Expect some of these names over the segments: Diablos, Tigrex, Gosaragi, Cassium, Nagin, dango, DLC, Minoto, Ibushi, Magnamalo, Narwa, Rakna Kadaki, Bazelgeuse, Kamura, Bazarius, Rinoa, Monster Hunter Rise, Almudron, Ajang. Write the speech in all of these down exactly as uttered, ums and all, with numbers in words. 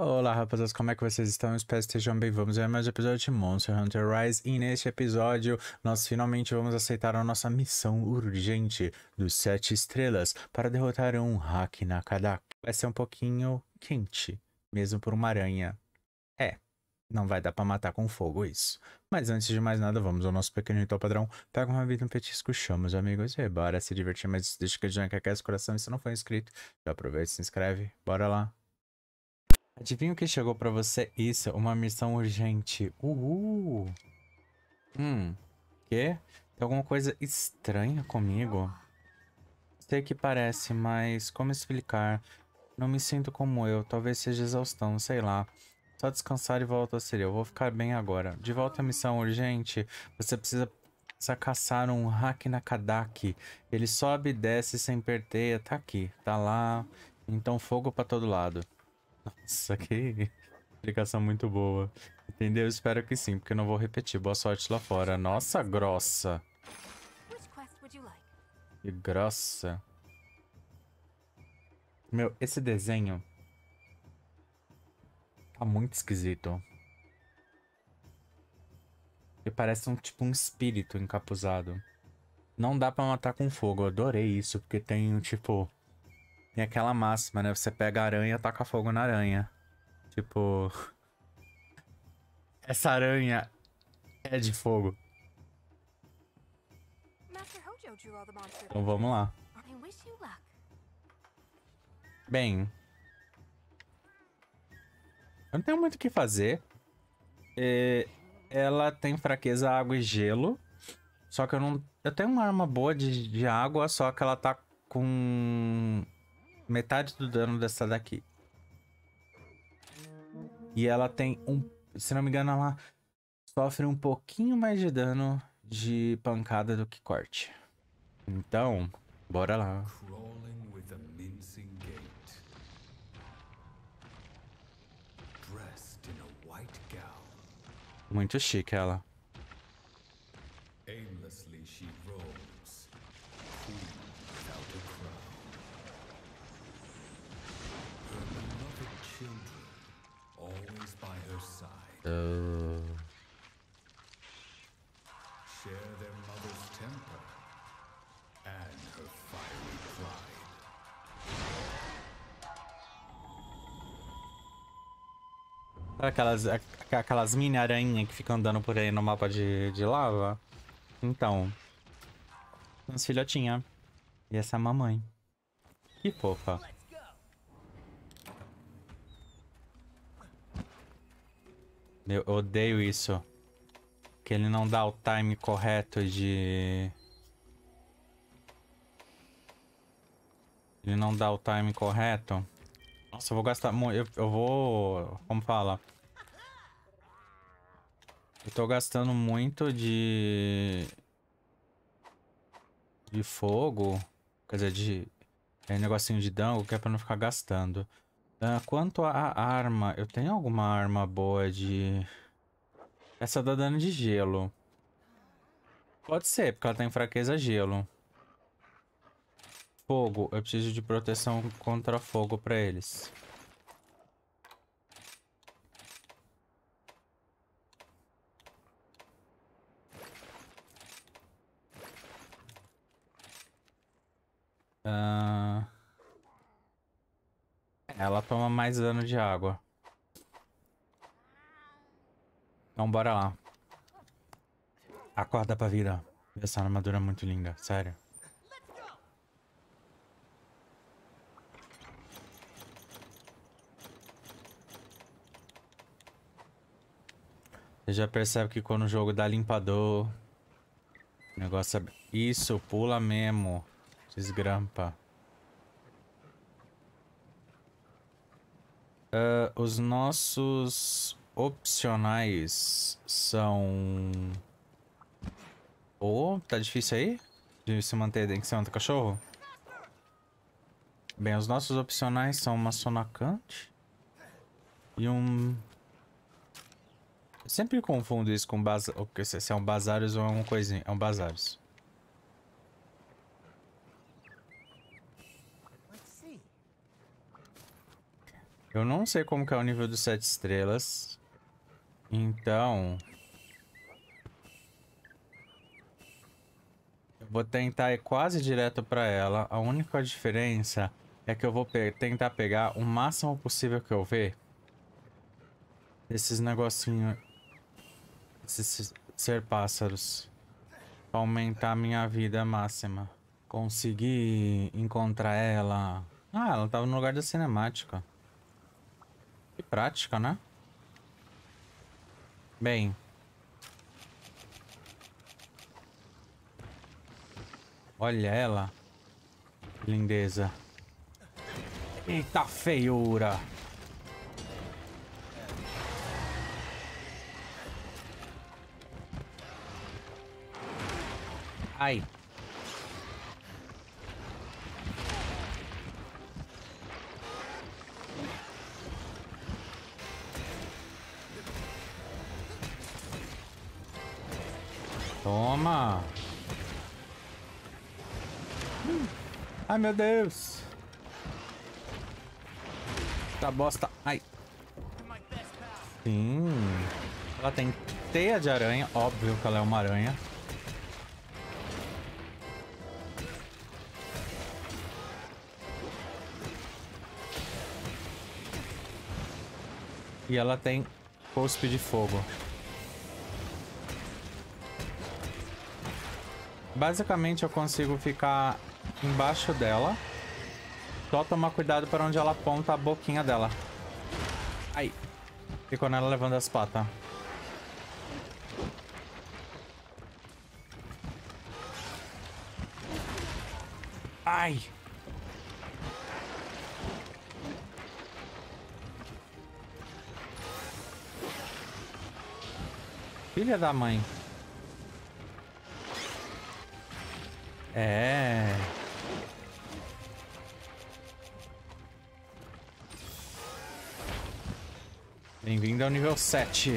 Olá rapaziada, como é que vocês estão? Eu espero que estejam bem. Vamos ver mais um episódio de Monster Hunter Rise. E neste episódio, nós finalmente vamos aceitar a nossa missão urgente dos sete estrelas para derrotar um Rakna Kadaki. Vai ser um pouquinho quente, mesmo por uma aranha. É, não vai dar pra matar com fogo isso. Mas antes de mais nada, vamos ao nosso pequeno ritual padrão. Pega uma vida, um petisco, chama os amigos e bora se divertir. Mas deixa que a Ajang aquece o coração. E se não for inscrito, já aproveita e se inscreve. Bora lá. Adivinha o que chegou pra você? Isso, uma missão urgente. Uhul! Hum, quê? Tem alguma coisa estranha comigo? Sei que parece, mas como explicar? Não me sinto como eu, talvez seja exaustão, sei lá. Só descansar e volta a ser eu, vou ficar bem agora. De volta à missão urgente, você precisa... Precisa caçar um Rakna Kadaki. Ele sobe e desce sem perder. Tá aqui, tá lá. Então fogo pra todo lado. Nossa, que explicação muito boa. Entendeu? Espero que sim, porque eu não vou repetir. Boa sorte lá fora. Nossa, grossa. Que grossa. Meu, esse desenho tá muito esquisito. Ele parece um tipo um espírito encapuzado. Não dá pra matar com fogo. Eu adorei isso, porque tem um tipo... Tem aquela máxima, né? Você pega a aranha e taca fogo na aranha. Tipo... Essa aranha é de fogo. Então vamos lá. Bem... Eu não tenho muito o que fazer. E ela tem fraqueza a água e gelo. Só que eu não... Eu tenho uma arma boa de, de água, só que ela tá com... metade do dano dessa daqui. E ela tem um... Se não me engano, ela sofre um pouquinho mais de dano de pancada do que corte. Então, bora lá. Muito chique ela. Oh. Sabe aquelas, aquelas mini aranhas que ficam andando por aí no mapa de, de lava? Então, uns filhotinha. E essa mamãe. Que fofa. Eu odeio isso. Que ele não dá o time correto de... Ele não dá o time correto. Nossa, eu vou gastar muito... Eu, eu vou... Como fala? Eu tô gastando muito de... De fogo. Quer dizer, de... É um negocinho de dango que é pra não ficar gastando. Uh, quanto à arma, eu tenho alguma arma boa de... Essa dá dano de gelo. Pode ser, porque ela tem fraqueza gelo. Fogo, eu preciso de proteção contra fogo pra eles. Ahn... Uh... Ela toma mais dano de água. Então bora lá. Acorda pra vida. Essa armadura é muito linda, sério. Você já percebe que quando o jogo dá limpador... O negócio é... Isso, pula mesmo. Desgrampa. Uh, os nossos opcionais são... Oh, tá difícil aí? De se manter em cima do cachorro? Bem, os nossos opcionais são uma sonacante e um... Eu sempre confundo isso com baz... se é um Bazarius ou alguma coisinha. É um Bazarius. Eu não sei como que é o nível dos sete estrelas. Então... eu vou tentar ir quase direto pra ela. A única diferença é que eu vou pe- tentar pegar o máximo possível que eu ver. Esses negocinhos... esses ser pássaros. Pra aumentar a minha vida máxima. Consegui encontrar ela... ah, ela tava no lugar da cinemática. Que prática, né? Bem... olha ela. Que lindeza. Eita feiura! Ai! Toma! Ai, meu Deus! Tá bosta! Ai! Sim! Ela tem teia de aranha. Óbvio que ela é uma aranha. E ela tem cuspe de fogo. Basicamente, eu consigo ficar embaixo dela. Só tomar cuidado para onde ela aponta a boquinha dela. Ai. Ficou nela levando as patas. Ai. Filha da mãe. É... bem-vindo ao nível sete.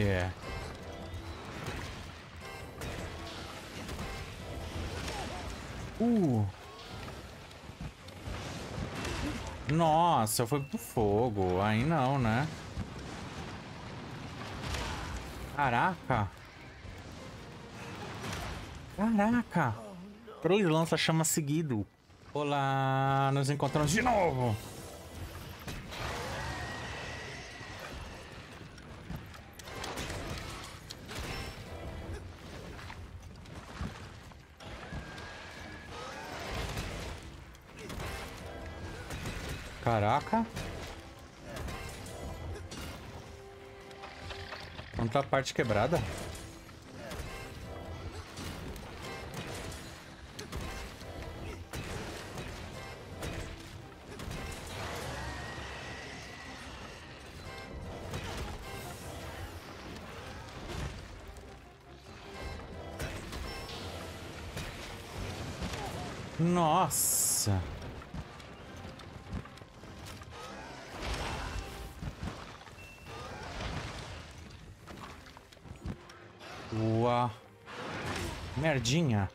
Uh. Nossa, eu fui pro fogo. Aí não, né? Caraca. Caraca. Três lança-chama seguido. Olá, nos encontramos de novo. Caraca. Quanta parte quebrada. Nossa! Uau! Merdinha!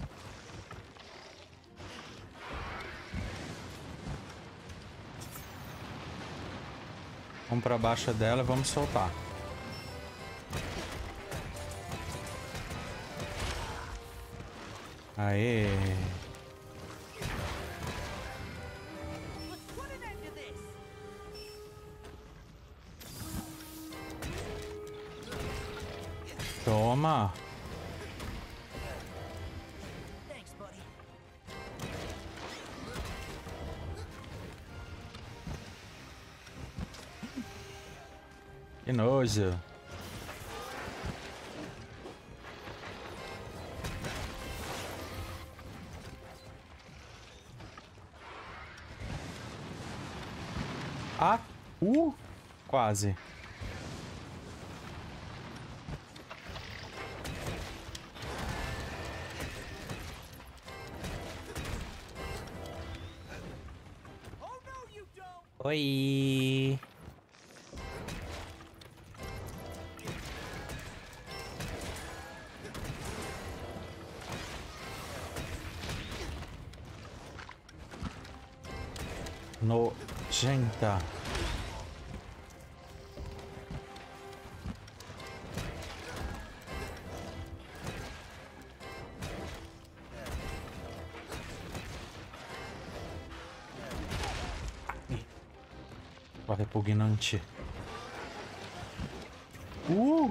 Vamos pra baixo dela e vamos soltar. Aê! Toma! Que nojo! Ah! Uh! Quase! Oi! Nojenta! Opa, repugnante. Uh!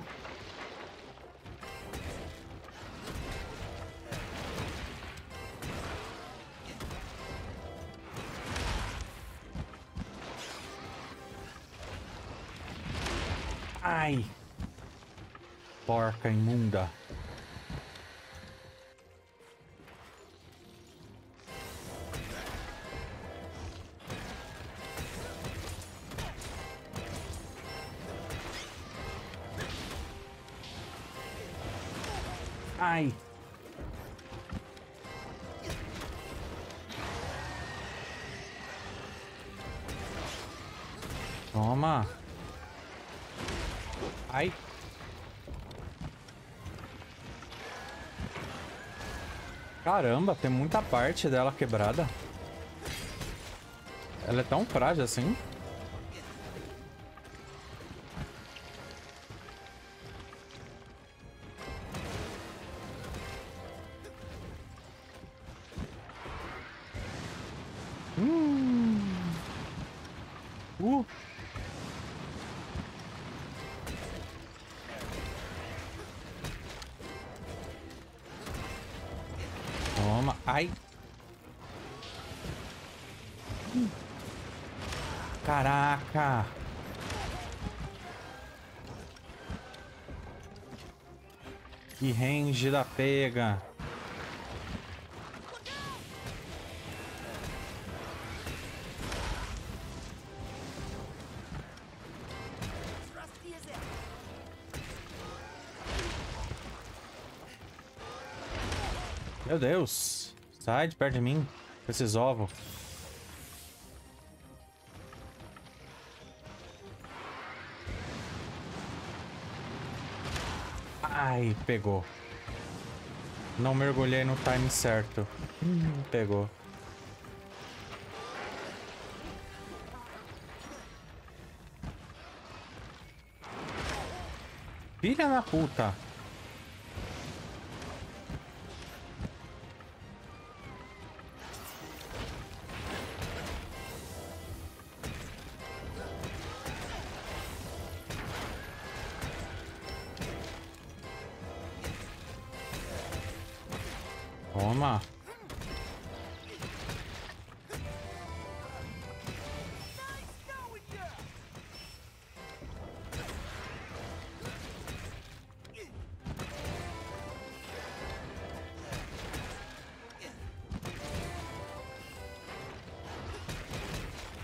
Ai! Porca imunda. Ai! Toma! Ai! Caramba, tem muita parte dela quebrada. Ela é tão frágil assim? Ai. Caraca. Que range da pega. Meu Deus. Sai de perto de mim, com esses ovos. Ai, pegou. Não mergulhei no time certo. Hum, pegou. Filha da puta. Toma.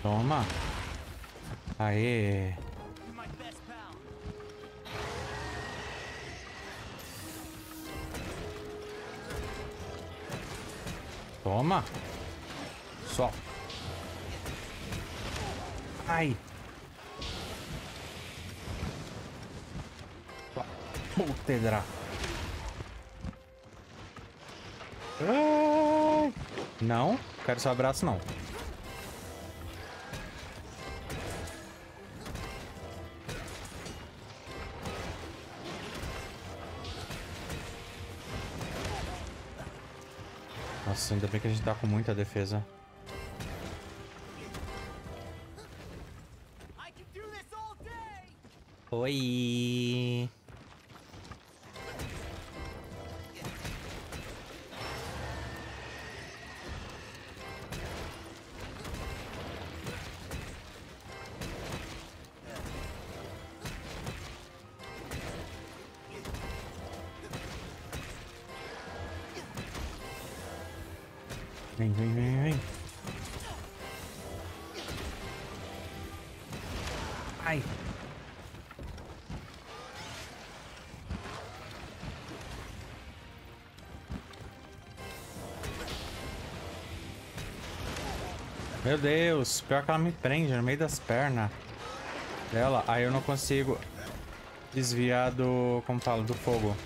Toma. Aê. Toma. Só. Ai. Só. Putedra. Ai. Não. Quero seu abraço, não. Nossa, ainda bem que a gente tá com muita defesa. Oi! Vem, vem, vem, vem. Ai. Meu Deus, pior que ela me prende no meio das pernas dela. Aí eu não consigo desviar do, como falo, do fogo.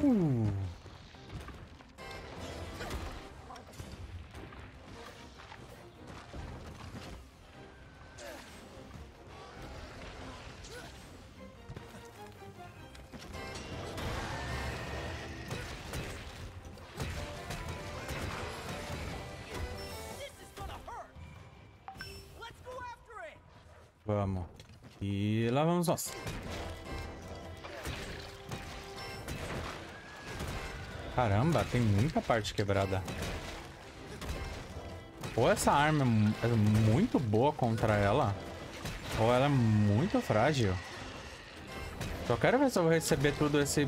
Uh. Vamos. E lá vamos nós. Caramba, tem muita parte quebrada. Ou essa arma é muito boa contra ela, ou ela é muito frágil. Só quero ver se eu vou receber tudo esse...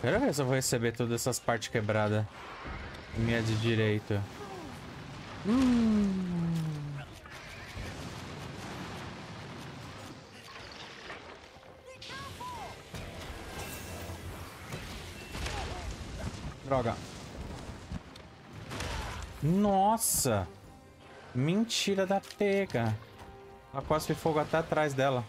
Quero ver se eu vou receber todas essas partes quebradas. Minha de direito. Hum. Droga. Nossa. Mentira da pega. A cospe fogo até atrás dela.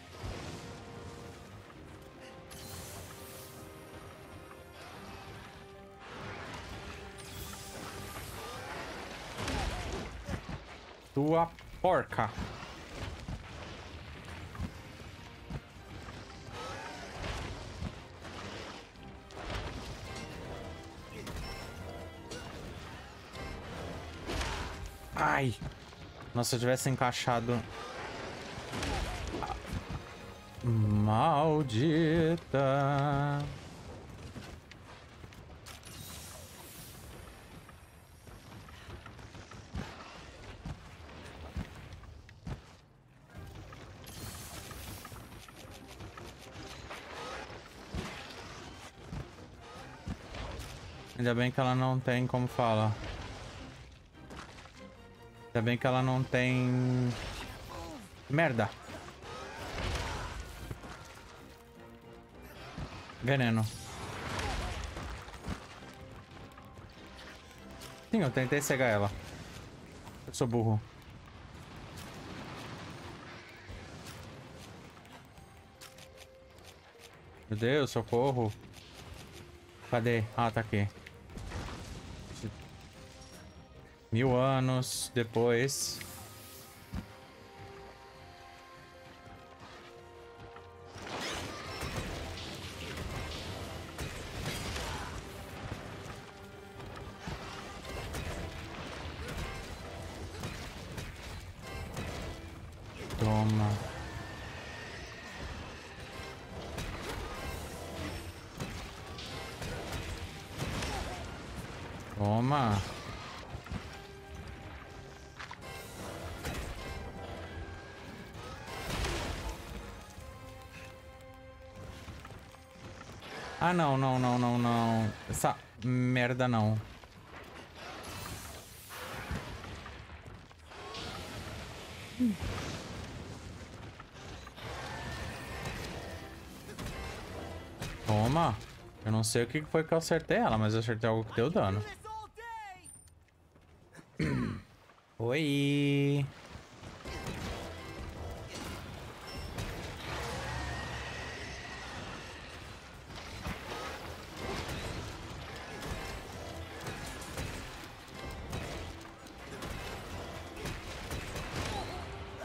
Tua porca. Ai. Nossa, se eu tivesse encaixado... Maldita. Ainda bem que ela não tem, como fala. Ainda bem que ela não tem... Merda. Veneno. Sim, eu tentei cegar ela. Eu sou burro. Meu Deus, socorro. Cadê? Ah, tá aqui. Mil anos depois. Toma. Toma. Ah, não, não, não, não, não. Essa merda não. Hum. Toma. Eu não sei o que foi que eu acertei ela, mas eu acertei algo que deu dano. Oi.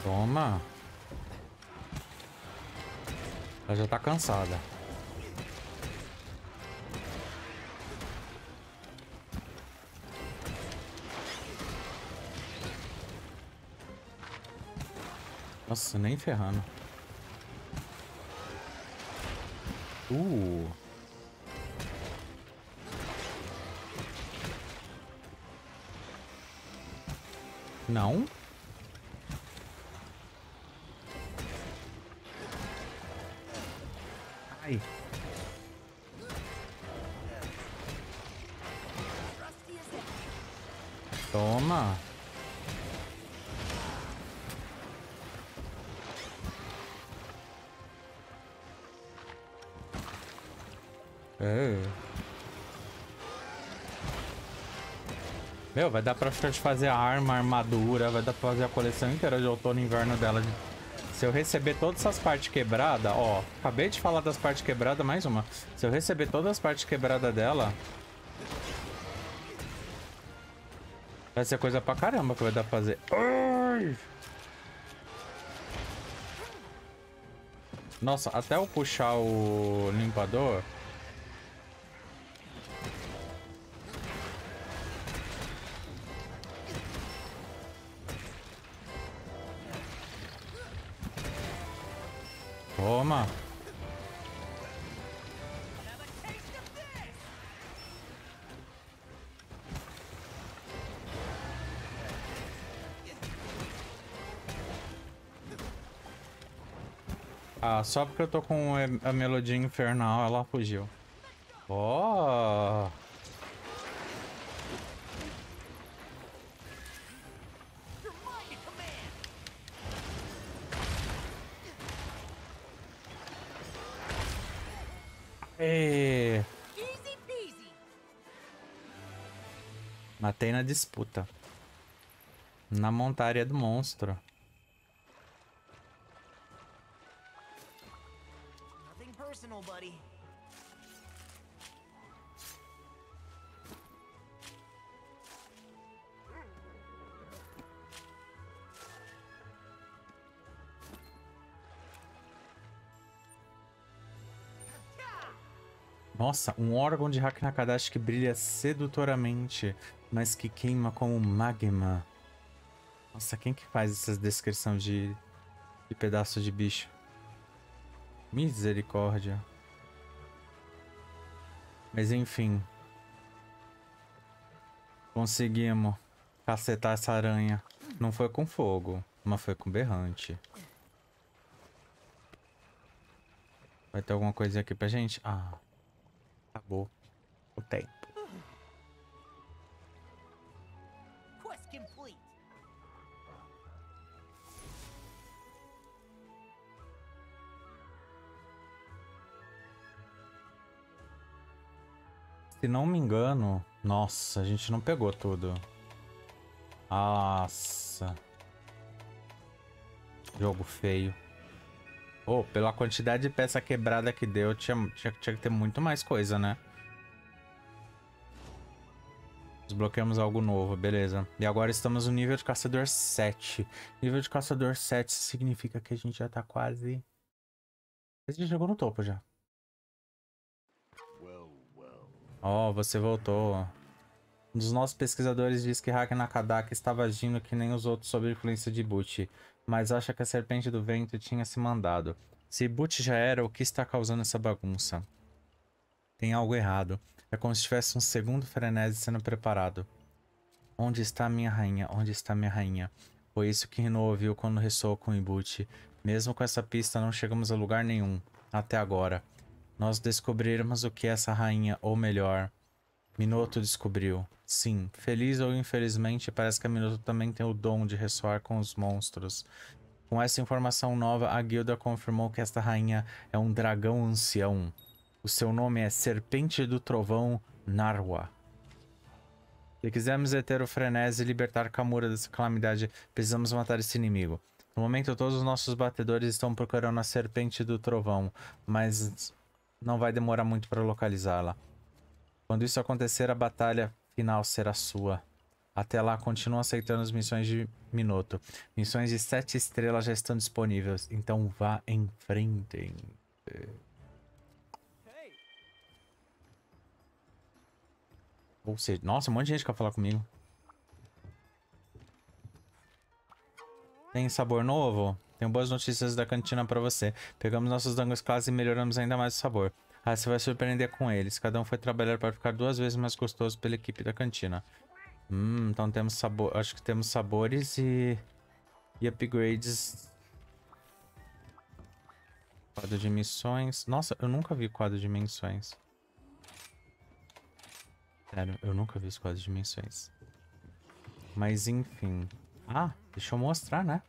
Toma. Ela já tá cansada. Nossa, nem ferrando. Uh. Não. Ai. Toma. É. Meu, vai dar pra fazer a arma, a armadura. Vai dar pra fazer a coleção inteira de outono e inverno dela. Se eu receber todas essas partes quebradas... Ó, acabei de falar das partes quebradas, mais uma. Se eu receber todas as partes quebradas dela... Vai ser coisa pra caramba que vai dar pra fazer. Ai! Nossa, até eu puxar o limpador... arma. Ah, só porque eu tô com a melodia infernal, ela fugiu. Ó. Oh. E... matei na disputa. Na montaria do monstro. Nossa, um órgão de Rakna Kadaki que brilha sedutoramente, mas que queima como magma. Nossa, quem que faz essas descrições de, de pedaços de bicho? Misericórdia. Mas enfim. Conseguimos cacetar essa aranha. Não foi com fogo, mas foi com berrante. Vai ter alguma coisa aqui pra gente? Ah... acabou o tempo. Se não me engano... nossa, a gente não pegou tudo. Nossa. Jogo feio. Oh, pela quantidade de peça quebrada que deu, tinha, tinha, tinha que ter muito mais coisa, né? Desbloqueamos algo novo, beleza. E agora estamos no nível de caçador sete. Nível de caçador sete significa que a gente já tá quase... a gente chegou no topo já. Ó, oh, você voltou. Um dos nossos pesquisadores diz que Rakna Kadaki estava agindo que nem os outros sob a influência de Ibushi, mas acha que a serpente do vento tinha se mandado. Se Ibushi já era, o que está causando essa bagunça? Tem algo errado. É como se tivesse um segundo frenesi sendo preparado. Onde está minha rainha? Onde está minha rainha? Foi isso que Rino ouviu quando ressoou com Ibushi. Mesmo com essa pista, não chegamos a lugar nenhum. Até agora. Nós descobrirmos o que é essa rainha, ou melhor... Minoto descobriu. Sim, feliz ou infelizmente, parece que a Minoto também tem o dom de ressoar com os monstros. Com essa informação nova, a guilda confirmou que esta rainha é um dragão ancião. O seu nome é Serpente do Trovão, Narwa. Se quisermos deter o frenesi e libertar Kamura dessa calamidade, precisamos matar esse inimigo. No momento, todos os nossos batedores estão procurando a Serpente do Trovão, mas não vai demorar muito para localizá-la. Quando isso acontecer, a batalha final será sua. Até lá, continua aceitando as missões de Minoto. Missões de sete estrelas já estão disponíveis, então vá em frente. Hey. Ou seja, nossa, um monte de gente quer falar comigo. Tem sabor novo? Tenho boas notícias da cantina pra você. Pegamos nossos dangos classe e melhoramos ainda mais o sabor. Ah, você vai surpreender com eles. Cada um foi trabalhar para ficar duas vezes mais gostoso pela equipe da cantina. Hum, então temos sabor... acho que temos sabores e... e upgrades. Quadro de missões. Nossa, eu nunca vi quadro de missões. Sério, eu nunca vi os quadros de missões. Mas enfim. Ah, deixa eu mostrar, né?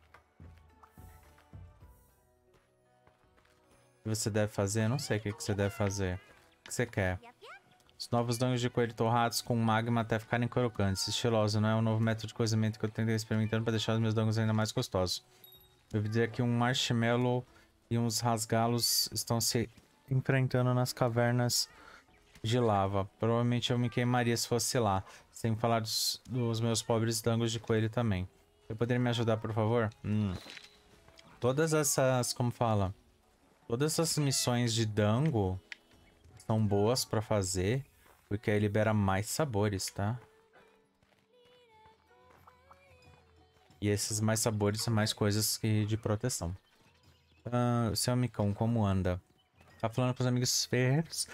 O que você deve fazer? Eu não sei o que você deve fazer. O que você quer? Os novos dangos de coelho torrados com magma até ficarem crocantes. Estiloso, não é um novo método de cozimento que eu tentei experimentando para deixar os meus dangos ainda mais gostosos. Eu vi dizer que um marshmallow e uns rasgalos estão se enfrentando nas cavernas de lava. Provavelmente eu me queimaria se fosse lá. Sem falar dos, dos meus pobres dangos de coelho também. Eu poderia me ajudar, por favor? Hum. Todas essas... como fala... todas essas missões de dango são boas pra fazer, porque aí libera mais sabores, tá? E esses mais sabores são mais coisas que de proteção. Ah, seu amicão, como anda? Tá falando com os amigos ferros.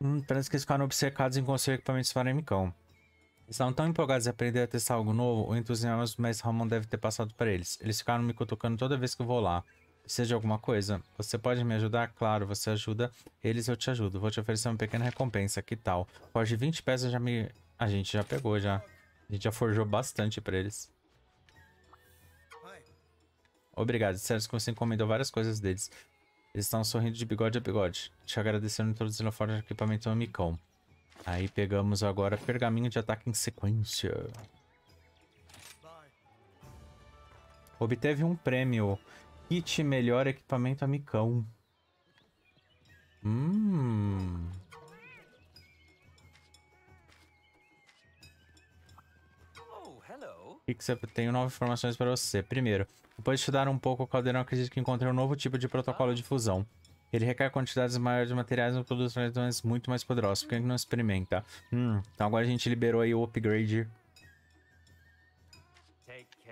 Hum, parece que eles ficaram obcecados em conseguir equipamentos para o amicão. Estavam tão empolgados em aprender a testar algo novo, o entusiasmo do mestre Ramon deve ter passado para eles. Eles ficaram me cutucando toda vez que eu vou lá. Precisa de alguma coisa? Você pode me ajudar? Claro, você ajuda eles, eu te ajudo. Vou te oferecer uma pequena recompensa, que tal? Pode vinte peças, já me... A gente já pegou, já. A gente já forjou bastante pra eles. Obrigado, sério que você encomendou várias coisas deles. Eles estão sorrindo de bigode a bigode. Te agradecendo todos os forte de equipamento amicão. Aí pegamos agora pergaminho de ataque em sequência. Obteve um prêmio... Kit melhor equipamento amicão. Hum. Oh, hello. Tenho novas informações para você. Primeiro, depois de estudar um pouco o caldeirão, acredito que encontrei um novo tipo de protocolo de fusão. Ele requer quantidades maiores de materiais e produtos muito mais poderosos. Por que não experimenta? Hum. Então agora a gente liberou aí o upgrade.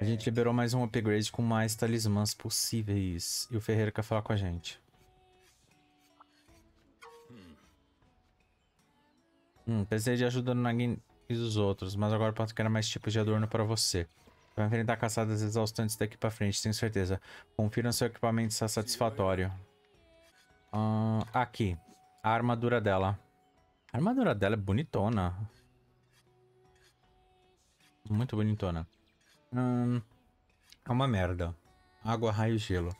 A gente liberou mais um upgrade com mais talismãs possíveis. E o Ferreiro quer falar com a gente. Hum, pensei de ajuda no Nagin e dos outros, mas agora posso criar mais tipos de adorno para você. Vai enfrentar caçadas exaustantes daqui para frente, tenho certeza. Confira se o equipamento está satisfatório. Ah, aqui. A armadura dela. A armadura dela é bonitona. Muito bonitona. Hum, é uma merda. Água, raio e gelo.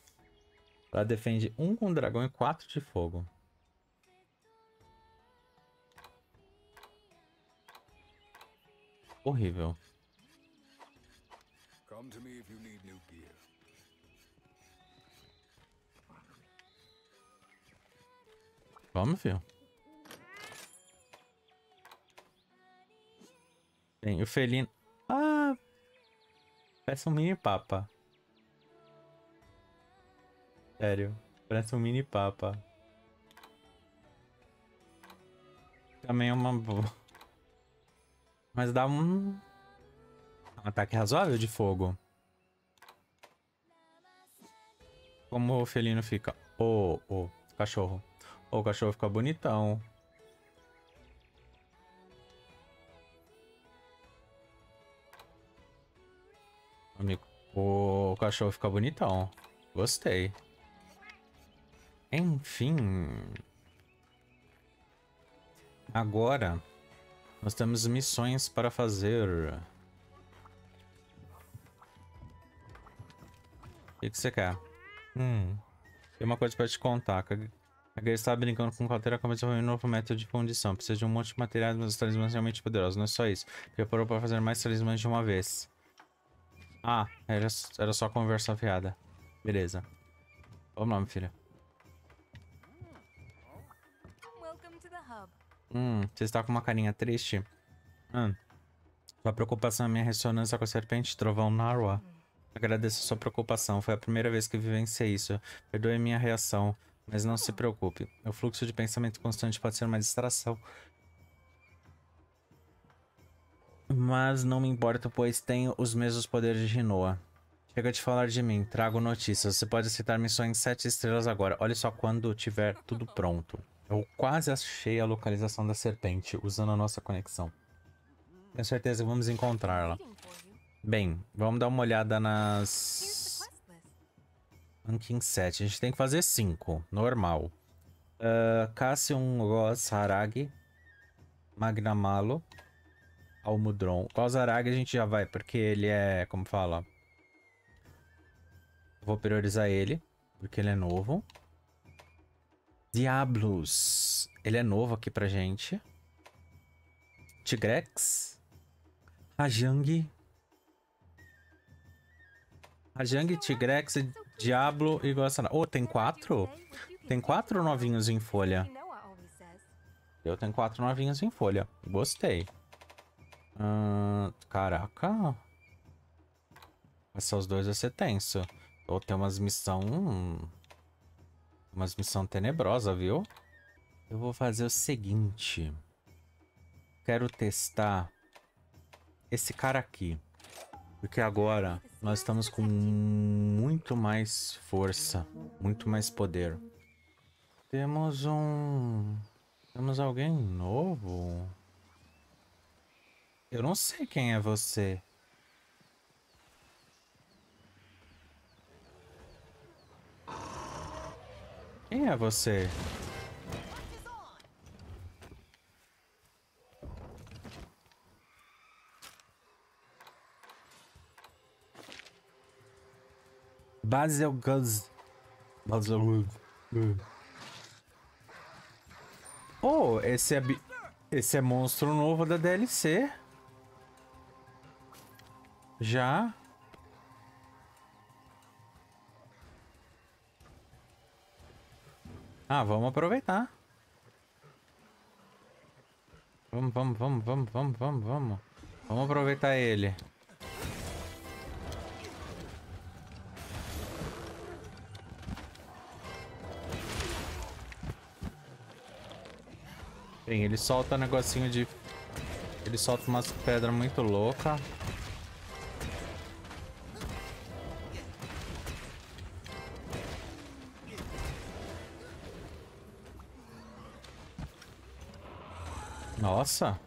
Ela defende um com dragão e quatro de fogo. Horrível. Vamos, filho. Tem o felino. Ah! Parece um mini papa. Sério. Parece um mini papa. Também é uma boa. Mas dá um... um ataque razoável de fogo. Como o felino fica. Ô, oh, oh, cachorro. Oh, o cachorro fica bonitão. Amigo, o cachorro fica bonitão. Gostei. Enfim. Agora, nós temos missões para fazer. O que, que você quer? Hum. Tem uma coisa para te contar. A Gay está brincando com o caldeira, como desenvolver um novo método de fundição. Precisa de um monte de materiais, mas os talismãs são realmente poderosos. Não é só isso. Preparou para fazer mais talismãs de uma vez. Ah, era, era só conversa fiada. Beleza. Qual o nome, filha? Hum, você está com uma carinha triste? Hum. Sua preocupação é minha ressonância com a serpente trovão Narwa. Agradeço a sua preocupação. Foi a primeira vez que vivenciei isso. Perdoe minha reação, mas não se preocupe. O fluxo de pensamento constante pode ser uma distração. Mas não me importa, pois tenho os mesmos poderes de Rinoa. Chega de falar de mim, trago notícias. Você pode aceitar missões sete estrelas agora. Olha só quando tiver tudo pronto. Eu quase achei a localização da serpente, usando a nossa conexão. Tenho certeza que vamos encontrá-la. Bem, vamos dar uma olhada nas... Ranking sete. A gente tem que fazer cinco, normal. Uh, Cassium, Gosaragi, Magnamalo... Almudron. O Gosaragi a gente já vai, porque ele é... Como fala? Vou priorizar ele, porque ele é novo. Diablos. Ele é novo aqui pra gente. Tigrex. Ajang. Ajang, Tigrex, Diablo e Gosaragi. Oh, tem quatro? Tem quatro novinhos em folha. Eu tenho quatro novinhos em folha. Gostei. Hum, caraca. Esses dois vai ser tenso. Ou tem umas missão... Hum, umas missão tenebrosa, viu? Eu vou fazer o seguinte. Quero testar esse cara aqui. Porque agora nós estamos com muito mais força, muito mais poder. Temos um... Temos alguém novo? Eu não sei quem é você. Quem é você? Bazelgeuse. Bazelgeuse. Oh, esse é... Esse é monstro novo da D L C. Já? Ah, vamos aproveitar. Vamos, vamos, vamos, vamos, vamos, vamos, vamos. Vamos aproveitar ele. Bem, ele solta um negocinho de... Ele solta umas pedras muito loucas. Nossa.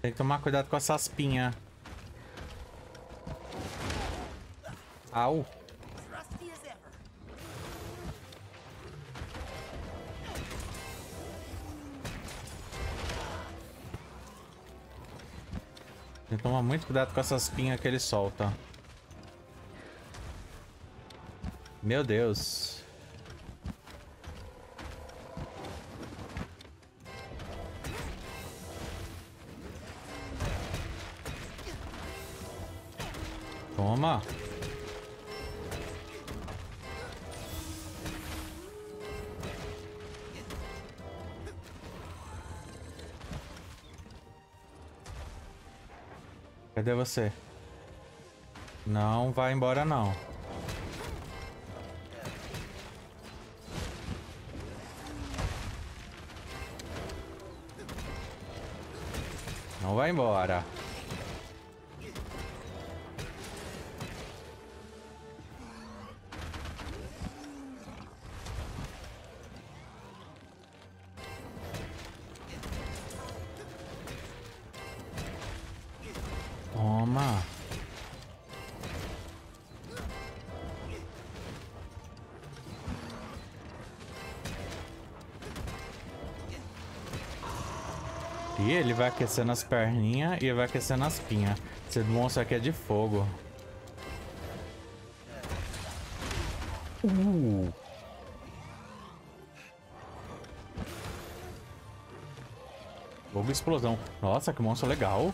Tem que tomar cuidado com essa espinha. Au. Tem que tomar muito cuidado com essa espinha que ele solta. Meu Deus. Toma. Cadê você? Não vai embora, não. Não vai embora. Ele vai aquecendo as perninhas e vai aquecendo as pinhas. Esse monstro aqui é de fogo. Uh. Fogo e explosão. Nossa, que monstro legal.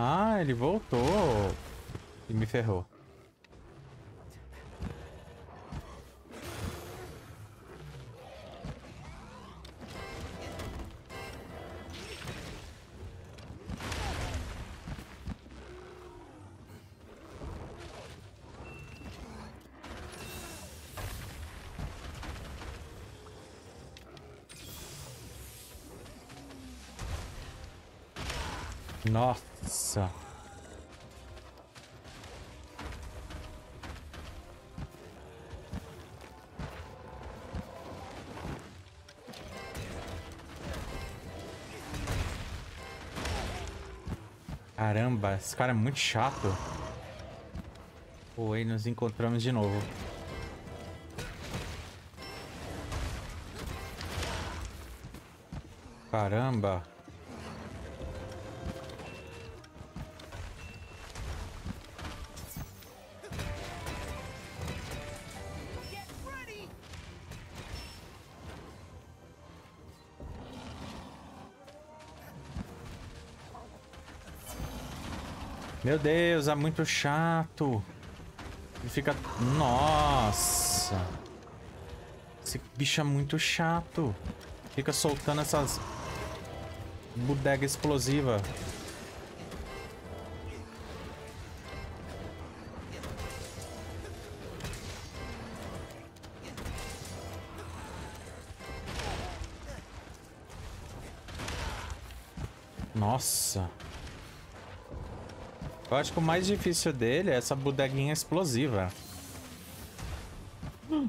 Ah, ele voltou e me ferrou. Nossa. Nossa. Caramba, esse cara é muito chato. Oi, nos encontramos de novo. Caramba. Meu Deus, é muito chato. Ele fica... Nossa. Esse bicho é muito chato. Fica soltando essas... Bodega explosiva. Nossa. Eu acho que o mais difícil dele é essa bodeguinha explosiva. Hum.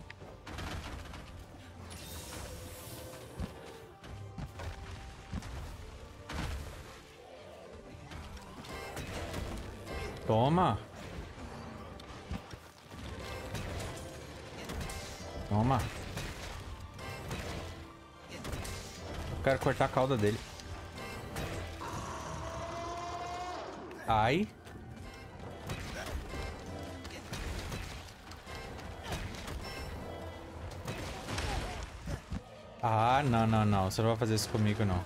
Toma. Toma. Eu quero cortar a cauda dele. Ai. Ah, não, não, não. Você não vai fazer isso comigo, não.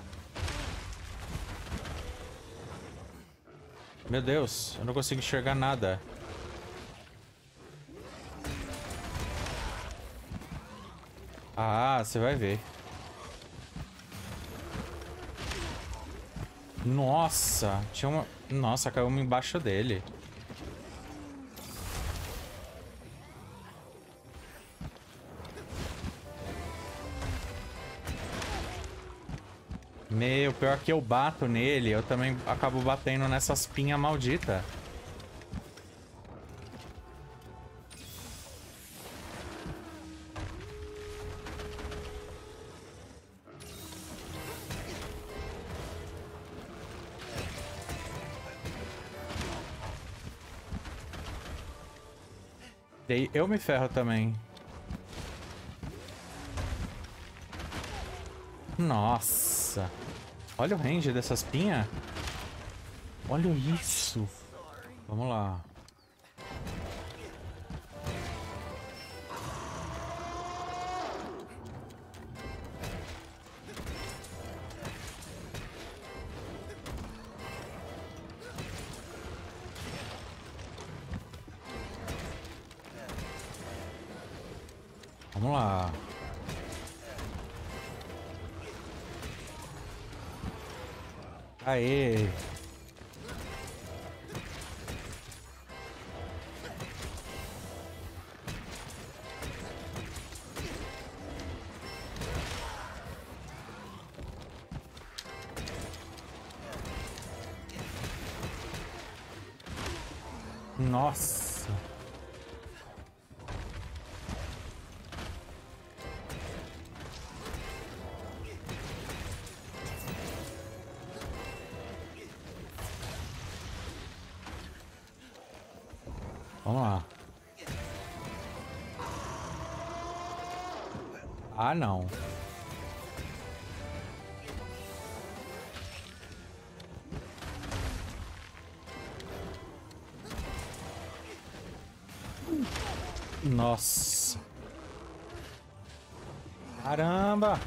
Meu Deus, eu não consigo enxergar nada. Ah, você vai ver. Nossa, tinha uma... Nossa, caiu uma embaixo dele. Meu, pior que eu bato nele, eu também acabo batendo nessas pinhas malditas. Daí eu me ferro também. Nossa. Olha o range dessas pinhas. Olha isso. Vamos lá. Vamos lá. Aê. Nossa. Vamos lá. Ah, não. Nossa. Caramba.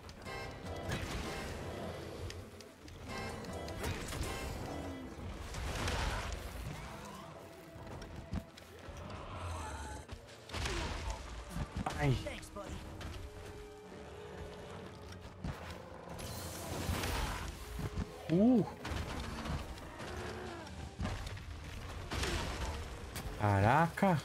Ai. Uh. Caraca!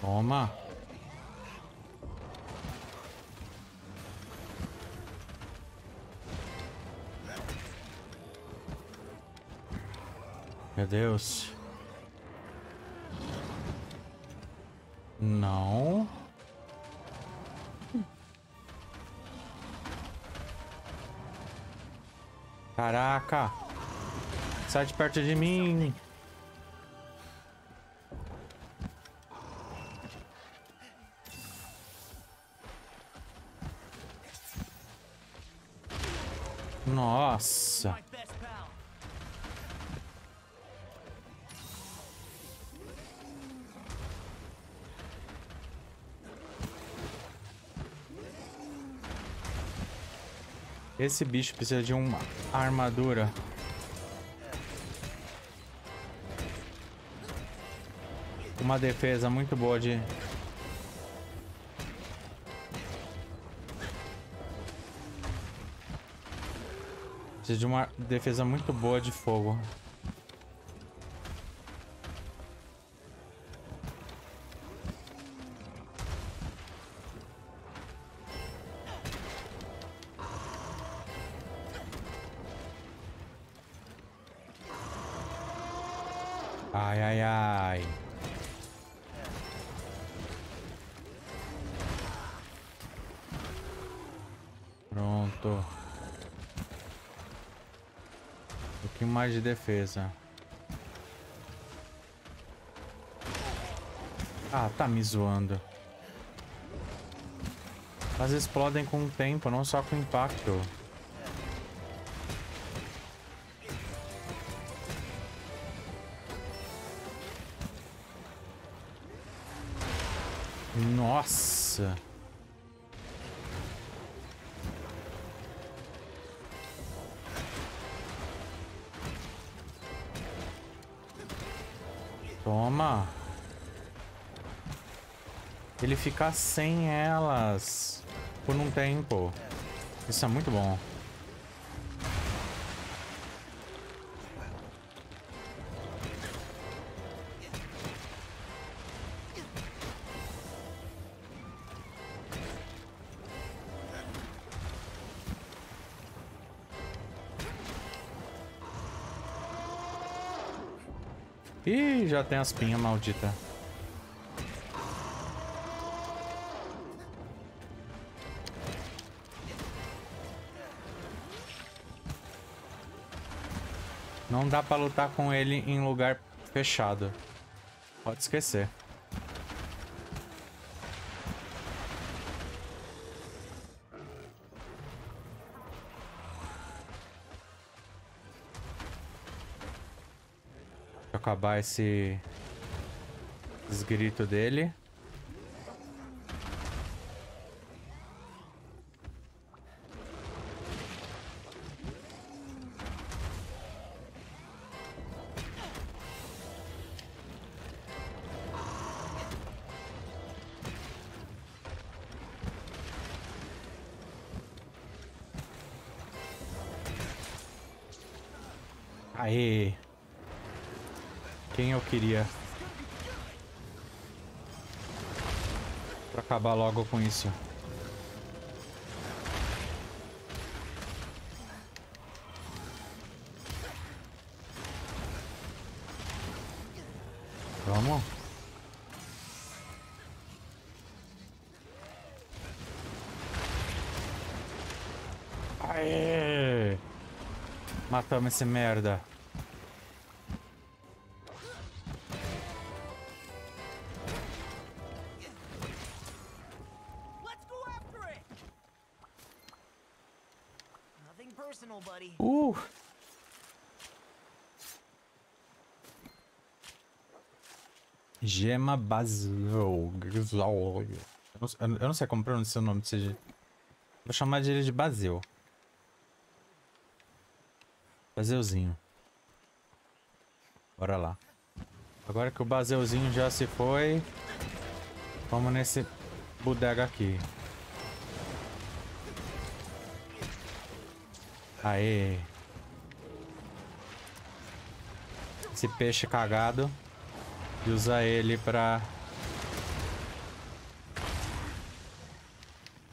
Toma. Meu Deus. Não. Caraca. Sai de perto de mim. Nossa. Esse bicho precisa de uma armadura. Uma defesa muito boa de... de uma defesa muito boa de fogo. Ai, ai, ai. Pronto. Que mais de defesa. Ah, tá me zoando. Elas explodem com o tempo, não só com o impacto. Nossa. Toma. Ele ficar sem elas por um tempo. Isso é muito bom. Ih, já tem a espinha maldita. Não dá pra lutar com ele em lugar fechado. Pode esquecer. Acabar esse grito dele. Aê. Quem eu queria. Pra acabar logo com isso. Vamos. Aê! Matamos esse merda. Uh! Gema Bazelgeuse. Eu não sei como pronunciar o nome desse jeito. Vou chamar ele de Bazel. Bazelzinho. Bora lá. Agora que o Bazelzinho já se foi, vamos nesse bodega aqui. Aê. Esse peixe cagado. E usar ele pra...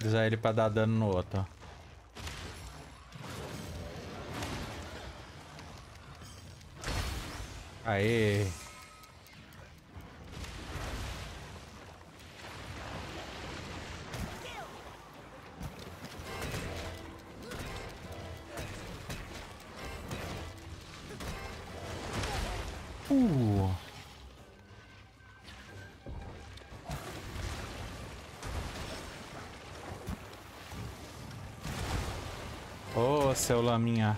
Usar ele pra dar dano no outro. Aê. Uh. Oh, seu laminha.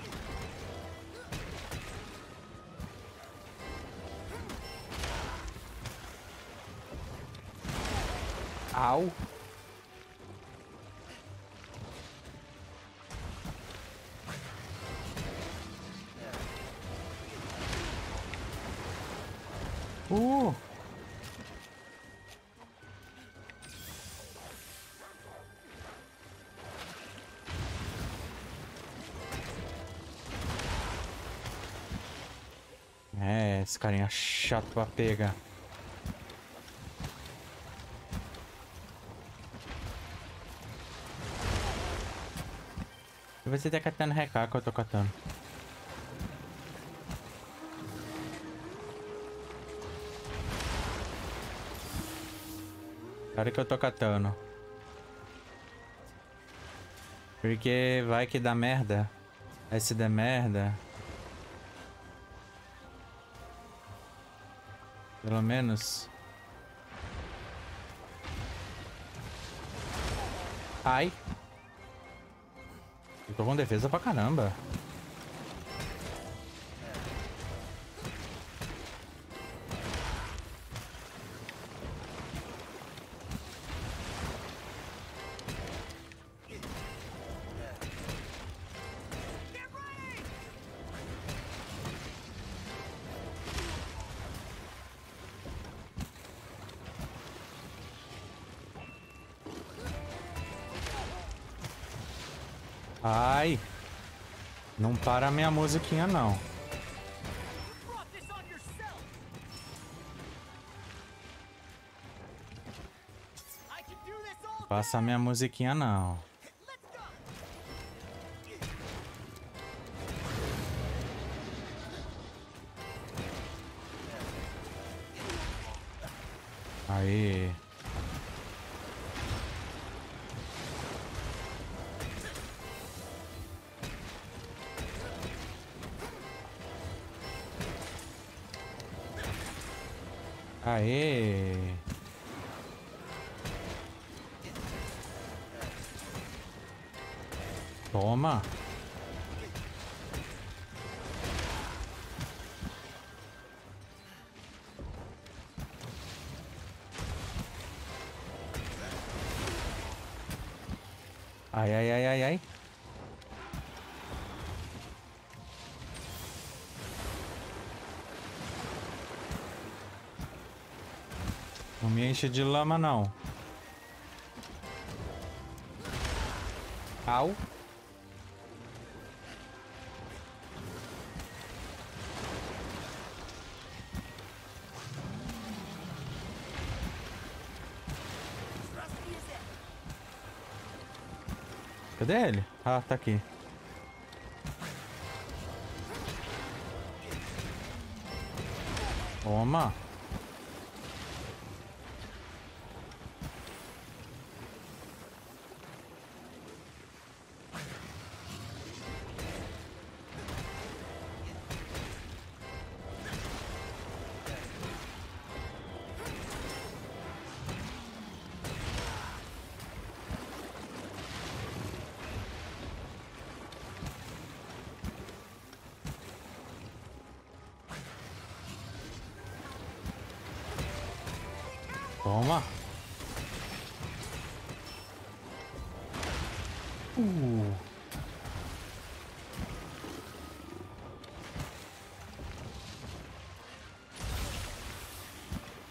Au. Uh. É, esse carinha é chato pra pegar. Você tá catando recaca, eu tô catando. Claro que eu tô catando. Porque vai que dá merda. Aí se der merda... Pelo menos... Ai! Eu tô com defesa pra caramba. Ai, não para a minha musiquinha, não. Passa a minha musiquinha, não. Aí. Aê! Toma! Ai, ai, ai, ai, ai! Não me enche de lama, não. Au. Cadê ele? Ah, tá aqui. Toma. Toma. Uh.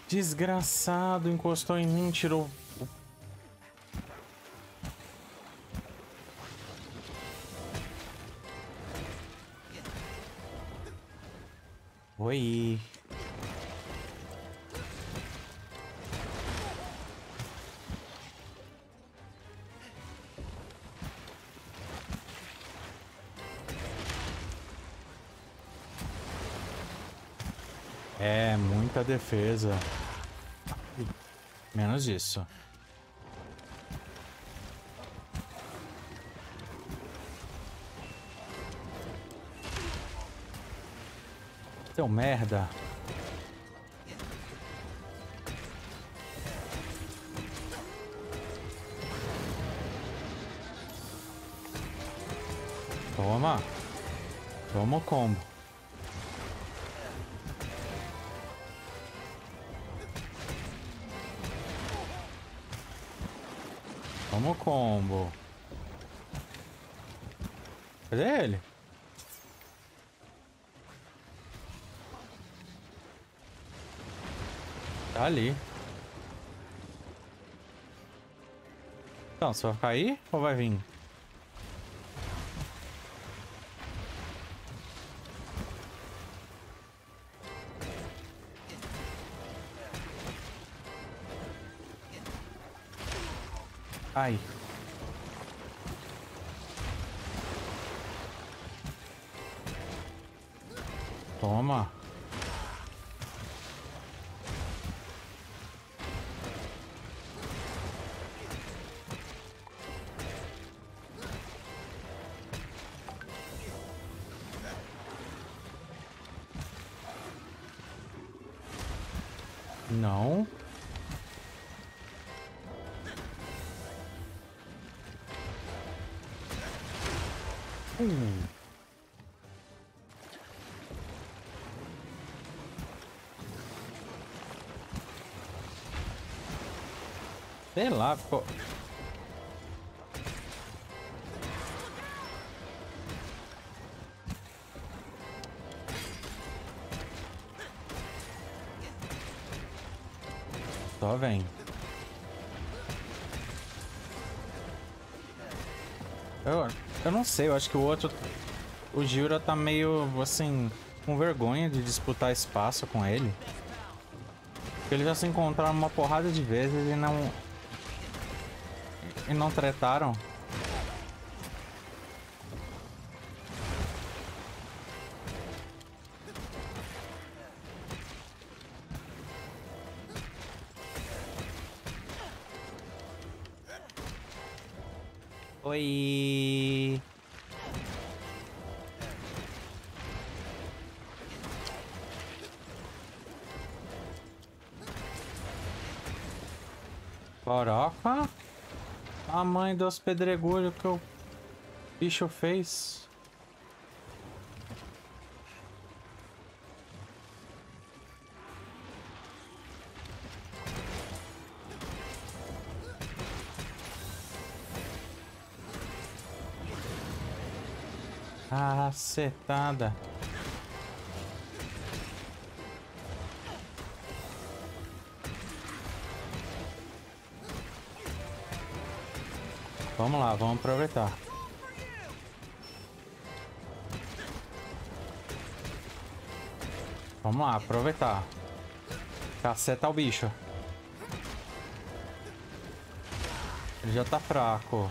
Desgraçado, encostou em mim, tirou. Oi. É, muita defesa. Menos isso. Seu merda. Toma. Toma o combo. Toma o combo. Cadê ele? Tá ali. Então, só vai cair ou vai vir? Ai. Toma. Não. Hum. Sei lá, ficou... Só vem. Eu, eu não sei, eu acho que o outro... O Jura tá meio, assim, com vergonha de disputar espaço com ele. Porque eles já se encontraram uma porrada de vezes e não... E não tretaram. Oi. Coroca. A mãe dos pedregulhos que o bicho fez. Acertada. Vamos lá, vamos aproveitar. Vamos lá, aproveitar. Caceta o bicho. Ele já tá fraco.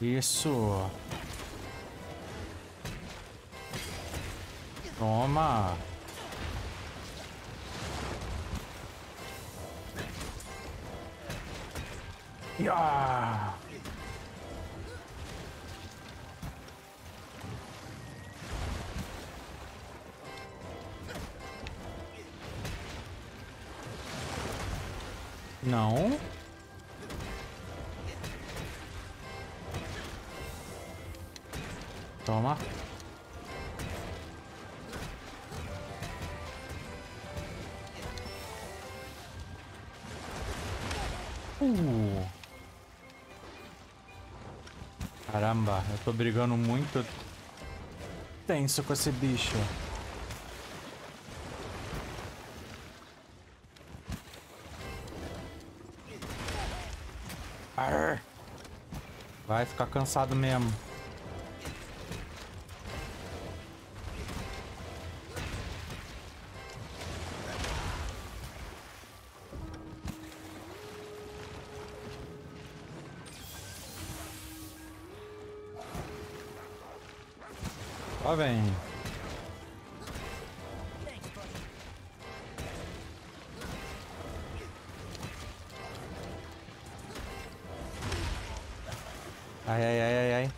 Isso. Toma. Yeah. Não. Toma. Uh. Caramba, eu tô brigando muito tenso com esse bicho. Arr. Vai ficar cansado mesmo. Ó, vem. Ai, ai, ai, ai, ai.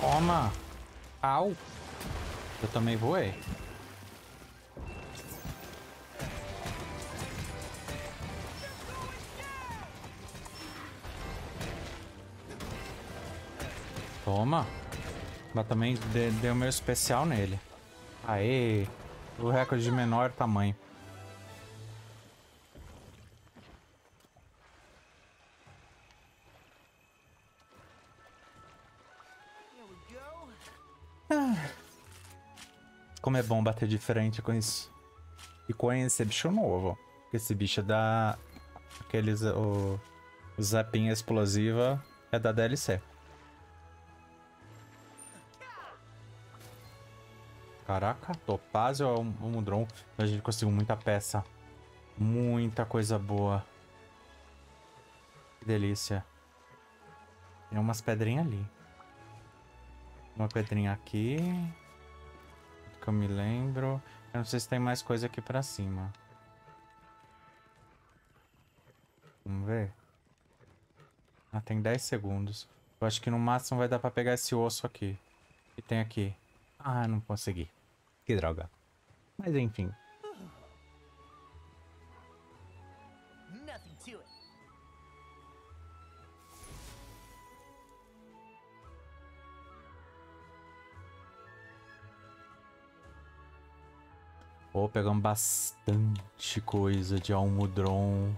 Toma! Au! Eu também voei. Toma! Mas também deu meu especial nele. Aê! O recorde de menor tamanho. Como é bom bater de frente com isso. E conhecer bicho novo. Esse bicho dá... Aqueles... O, o zapinha explosiva é da D L C. Caraca, Topázio é um Almudron. A gente conseguiu muita peça. Muita coisa boa. Que delícia. Tem umas pedrinhas ali. Uma pedrinha aqui... que eu me lembro. Eu não sei se tem mais coisa aqui pra cima. Vamos ver. Ah, tem dez segundos. Eu acho que no máximo vai dar pra pegar esse osso aqui. E tem aqui. Ah, não consegui. Que droga. Mas enfim. Oh, pegamos bastante coisa de Almudron.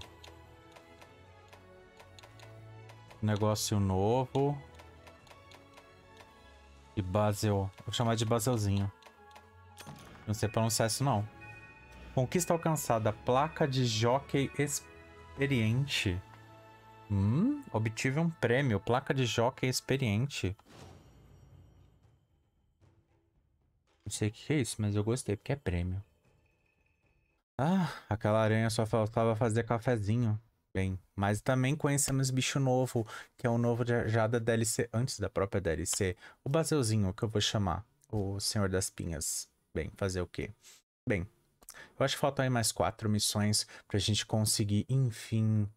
Negócio novo. E Bazel. Vou chamar de Bazelzinho. Não sei pronunciar isso, não. Conquista alcançada. Placa de jockey experiente. Hum? Obtive um prêmio. Placa de jockey experiente. Não sei o que é isso, mas eu gostei porque é prêmio. Ah, aquela aranha só faltava fazer cafezinho. Bem, mas também conhecemos bicho novo, que é o novo já da D L C, antes da própria D L C. O Bazelzinho, que eu vou chamar. O Senhor das Pinhas. Bem, fazer o quê? Bem, eu acho que faltam aí mais quatro missões pra gente conseguir, enfim...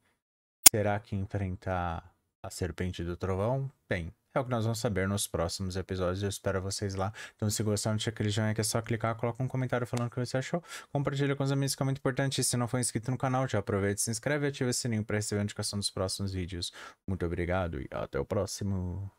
Será que enfrentar a Serpente do Trovão? Bem... É o que nós vamos saber nos próximos episódios. Eu espero vocês lá. Então, se gostaram, deixa aquele joinha que é só clicar. Coloca um comentário falando o que você achou. Compartilha com os amigos, que é muito importante. E se não for inscrito no canal, já aproveita, se inscreve e ativa o sininho para receber a notificação dos próximos vídeos. Muito obrigado e até o próximo.